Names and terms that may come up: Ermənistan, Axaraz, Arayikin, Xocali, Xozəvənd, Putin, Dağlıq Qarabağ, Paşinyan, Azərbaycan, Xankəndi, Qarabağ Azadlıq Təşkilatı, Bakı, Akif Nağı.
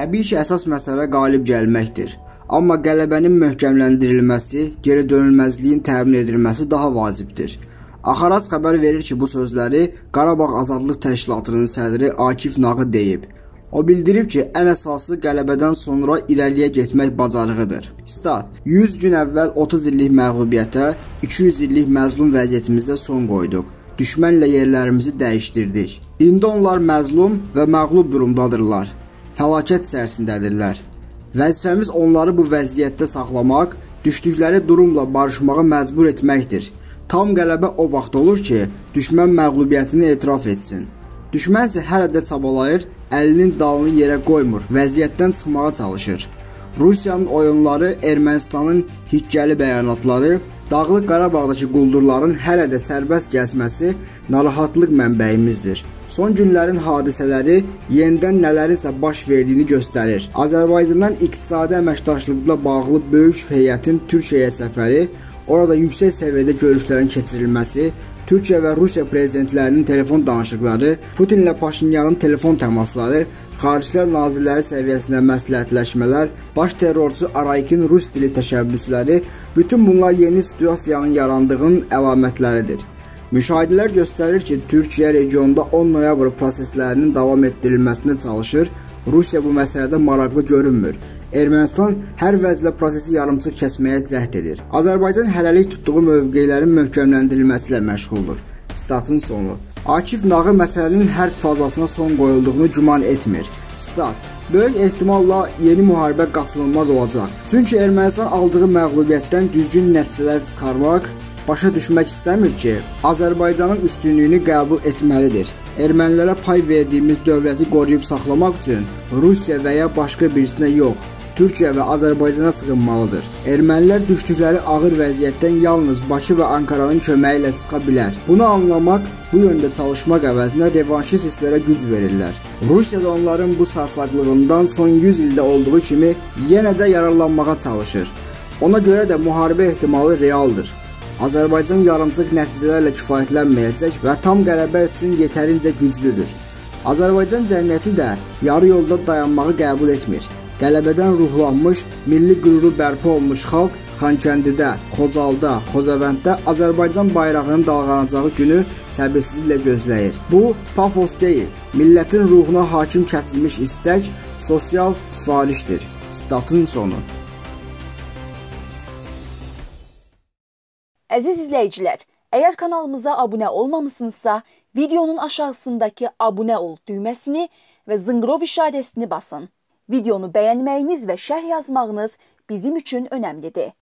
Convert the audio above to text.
Təbii ki, əsas məsələ qalib gəlməkdir. Amma qələbənin möhkəmləndirilməsi, geri dönülməzliyin təmin edilməsi daha vacibdir. Axaraz xəbər verir ki, bu sözləri Qarabağ Azadlıq Təşkilatının sədri Akif Nağı deyib. O bildirib ki, ən əsası qələbədən sonra irəliyə getmək bacarığıdır. Stat, 100 gün əvvəl 30 illik məğlubiyyətə, 200 illik məzlum vəziyyətimizə son qoyduq. Düşmənlə yerlərimizi dəyişdirdik. İndi onlar məzlum və məğlub durumdadırlar. Fəlakət içərisindədirlər. Vəzifəmiz onları bu vəziyyətdə saxlamaq, düşdükləri durumla barışmağa məcbur etməkdir. Tam qələbə o vaxt olur ki, düşmən məğlubiyyətini etiraf etsin. Düşmən isə hələ də çabalayır, əlinin dalını yerə qoymur, vəziyyətdən çıxmağa çalışır. Rusiyanın oyunları, Ermənistanın hikkəli bəyanatları, Dağlıq Qarabağdakı quldurların hələ də sərbəst gəzməsi narahatlıq mənbəyimizdir. Son günlərin hadisələri yenidən nələrinsə baş verdiyini göstərir. Azərbaycandan iqtisadi əməkdaşlıqla bağlı böyük heyətin Türkiyəyə səfəri, orada yüksək səviyyədə görüşlərin keçirilməsi, Türkiyə və Rusiya prezidentlərinin telefon danışıqları, Putinlə Paşinyanın telefon təmasları, Xaricilər nazirləri səviyyəsində məsləhətləşmələr, baş terrorçu Arayikin rus dili təşəbbüsləri, bütün bunlar yeni situasiyanın yarandığının əlamətləridir. Müşahidələr göstərir ki, Türkiyə regionda 10 noyabr proseslərinin davam etdirilməsinə çalışır, Rusiya bu məsələdə maraqlı görünmür. Ermənistan hər vəzlə prosesi yarımçıq kəsməyə cəhd edir. Azərbaycan hələlik tutduğu mövqelərin möhkəmləndirilməsi ilə məşğuldur. Statın sonu. Akif Nağı məsələnin hər fazasına son qoyulduğunu güman etmir. Stat. Böyük ehtimalla yeni müharibə qaçınılmaz olacaq. Çünki Ermənistan aldığı məğlubiyyətdən düzgün nəticələr çıxarmaq, başa düşmək istəmir ki, Azərbaycanın üstünlüyünü qəbul etməlidir. Ermənilərə pay verdiyimiz dövləti qoruyub saxlamaq üçün Rusiya və ya başqa birisinə yox, Türkiyə və Azərbaycana sığınmalıdır. Ermənilər düşdükləri ağır vəziyyətdən yalnız Bakı və Ankaranın köməyi ilə çıxa bilər. Bunu anlamaq, bu yöndə çalışmaq əvəzinə revanşist hisslərə güc verirlər. Rusiya da onların bu sarsaqlığından son 100 ildə olduğu kimi yenə də yararlanmağa çalışır. Ona görə də müharibə ehtimalı realdır. Azərbaycan yarımçıq nəticələrlə kifayətlənməyəcək və tam qələbə üçün yetərincə güclüdür. Azərbaycan cəmiyyəti də yarı yolda dayanmağı qəbul etmir. Qələbədən ruhlanmış, milli qüruru bərpa olmuş xalq Xankəndidə, Xocalda, Xozəvənddə Azərbaycan bayrağının dalğalanacağı günü səbirsizliklə gözləyir. Bu, pafos deyil, millətin ruhuna hakim kəsilmiş istək, sosial sifarişdir. Statın sonu. Əziz izləyicilər, əgər kanalımıza abunə olmamısınızsa, videonun aşağısındakı abunə ol düyməsini və zınqrov işarəsini basın. Videonu bəyənməyiniz və şərh yazmağınız bizim üçün önəmlidir.